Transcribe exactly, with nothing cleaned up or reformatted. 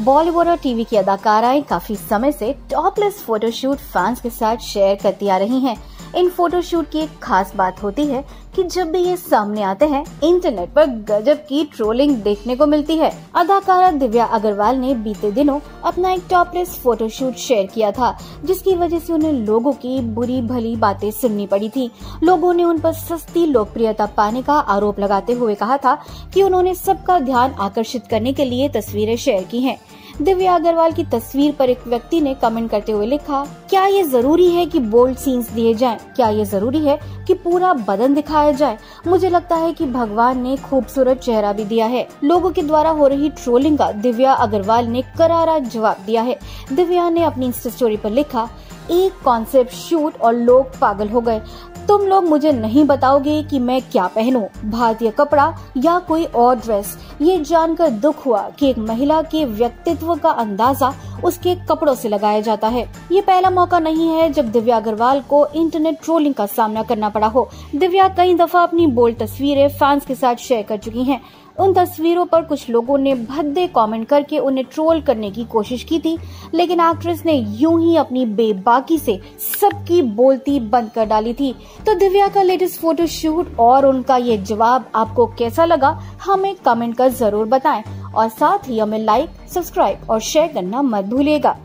बॉलीवुड और टीवी की अदाकाराएं काफी समय से टॉपलेस फोटोशूट फैंस के साथ शेयर करती आ रही हैं। इन फोटोशूट की एक खास बात होती है कि जब भी ये सामने आते हैं, इंटरनेट पर गजब की ट्रोलिंग देखने को मिलती है। अदाकारा दिव्या अग्रवाल ने बीते दिनों अपना एक टॉपलेस फोटोशूट शेयर किया था, जिसकी वजह से उन्हें लोगों की बुरी भली बातें सुननी पड़ी थी। लोगों ने उन पर सस्ती लोकप्रियता पाने का आरोप लगाते हुए कहा था कि उन्होंने सबका ध्यान आकर्षित करने के लिए तस्वीरें शेयर की है। दिव्या अग्रवाल की तस्वीर पर एक व्यक्ति ने कमेंट करते हुए लिखा, क्या ये जरूरी है कि बोल्ड सीन्स दिए जाएं? क्या ये जरूरी है कि पूरा बदन दिखाया जाए? मुझे लगता है कि भगवान ने खूबसूरत चेहरा भी दिया है। लोगों के द्वारा हो रही ट्रोलिंग का दिव्या अग्रवाल ने करारा जवाब दिया है। दिव्या ने अपनी इंस्टा स्टोरी पर लिखा, एक कॉन्सेप्ट शूट और लोग पागल हो गए। तुम लोग मुझे नहीं बताओगे कि मैं क्या पहनूं, भारतीय कपड़ा या कोई और ड्रेस। ये जानकर दुख हुआ कि एक महिला के व्यक्तित्व का अंदाजा उसके कपड़ों से लगाया जाता है। ये पहला मौका नहीं है जब दिव्या अग्रवाल को इंटरनेट ट्रोलिंग का सामना करना पड़ा हो। दिव्या कई दफा अपनी बोल्ड तस्वीरें फैंस के साथ शेयर कर चुकी हैं। उन तस्वीरों पर कुछ लोगों ने भद्दे कमेंट करके उन्हें ट्रोल करने की कोशिश की थी, लेकिन एक्ट्रेस ने यूं ही अपनी बेबाकी से सबकी बोलती बंद कर डाली थी। तो दिव्या का लेटेस्ट फोटोशूट और उनका ये जवाब आपको कैसा लगा, हमें कमेंट कर जरूर बताएं और साथ ही हमें लाइक, सब्सक्राइब और शेयर करना मत भूलिएगा।